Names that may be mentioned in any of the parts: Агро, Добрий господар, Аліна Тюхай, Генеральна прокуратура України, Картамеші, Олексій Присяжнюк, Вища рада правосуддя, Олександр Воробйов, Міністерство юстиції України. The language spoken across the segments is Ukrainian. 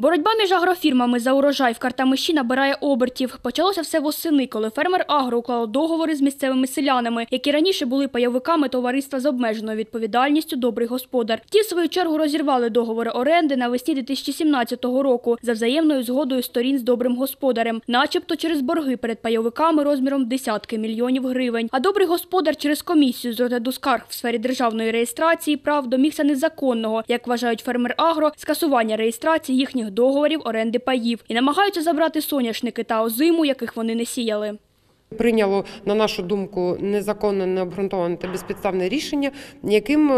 Боротьба між агрофірмами за урожай в Картамеші набирає обертів. Почалося все восени, коли фермер Агро уклав договори з місцевими селянами, які раніше були пайовиками товариства з обмеженою відповідальністю «Добрий господар». Ті, в свою чергу, розірвали договори оренди навесні 2017 року за взаємною згодою сторін з «Добрим господарем», начебто через борги перед пайовиками розміром десятки мільйонів гривень. А «Добрий господар» через комісію з розгляду скарг в сфері державної реєстрації прав домігся незаконного, як вважають фермер Агро, скасування реєстрації їхніх договорів оренди паїв і намагаються забрати соняшники та озиму, яких вони не сіяли. Прийняло, на нашу думку, незаконне, необґрунтоване та безпідставне рішення, яким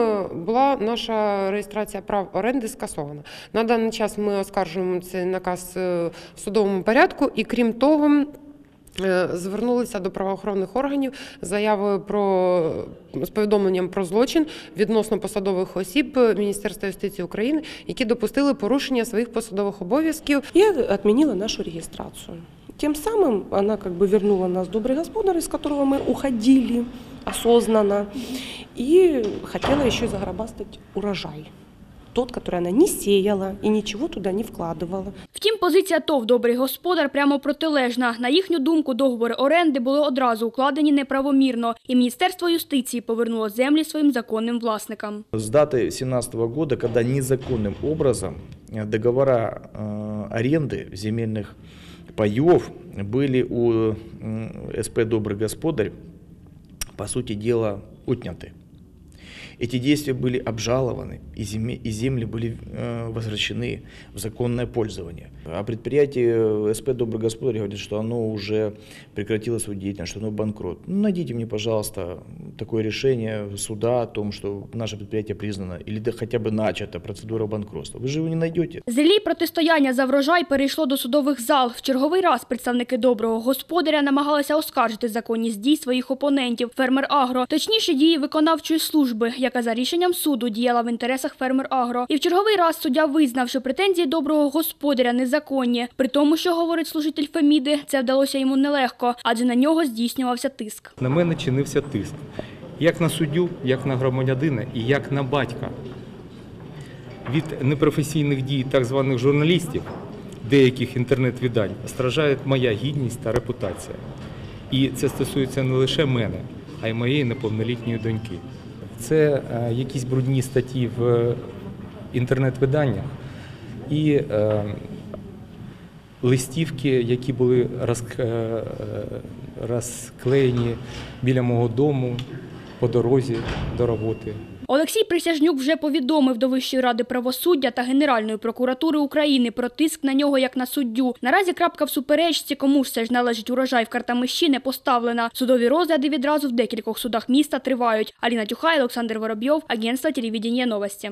була наша реєстрація прав оренди скасована. На даний час ми оскаржуємо цей наказ в судовому порядку і, крім того, звернулися до правоохоронних органів з заявою з повідомленням про злочин відносно посадових осіб Міністерства юстиції України, які допустили порушення своїх посадових обов'язків. Я відмінила нашу реєстрацію. Тим самим вона вернула нас «Добрий господар», з якого ми уходили осознанно, і хотіла ще заграбастати урожай. Тот, который она не сеяла и ничего туда не вкладывала. Втім, позиція ТОВ «Добрий господар» прямо протилежна. На їхню думку, договори оренди були одразу укладені неправомірно, і Міністерство юстиції повернуло землі своїм законним власникам. З дати 2017 року, коли незаконним образом договори оренди земельних паїв були у СП «Добрий господар», по суті діла, відняті. Эти действия были обжалованы, и земли были возвращены в законное пользование. А предприятие СП «Добрый господар» говорит, что оно уже прекратило свою деятельность, что оно банкрот. Ну, найдите мне, пожалуйста, такое решение суда о том, что наше предприятие признано, или да хотя бы начата процедура банкротства. Вы же его не найдете. Злі протистояння за врожай перейшло до судових зал. В черговий раз представники «Доброго господаря» намагалися оскаржити законність дій своїх опонентів – фермер Агро, точніше дії виконавчої служби, яка за рішенням суду діяла в інтересах фермер Агро. І в черговий раз суддя визнав, що претензії «Доброго господаря» незаконні. При тому, що говорить служитель Феміди, це вдалося йому нелегко, адже на нього здійснювався тиск. На мене чинився тиск. Як на суддю, як на громадянина і як на батька. Від непрофесійних дій так званих журналістів, деяких інтернет-видань, страждає моя гідність та репутація. І це стосується не лише мене, а й моєї неповнолітньої доньки. Це якісь брудні статті в інтернет-виданнях і листівки, які були розклеєні біля мого дому по дорозі до роботи. Олексій Присяжнюк вже повідомив до Вищої ради правосуддя та Генеральної прокуратури України про тиск на нього як на суддю. Наразі крапка в суперечці, кому ж все ж належить урожай в Картамеші, не поставлена. Судові розгляди відразу в декількох судах міста тривають. Аліна Тюхай, Олександр Воробйов, агентство телевидіння «Новості».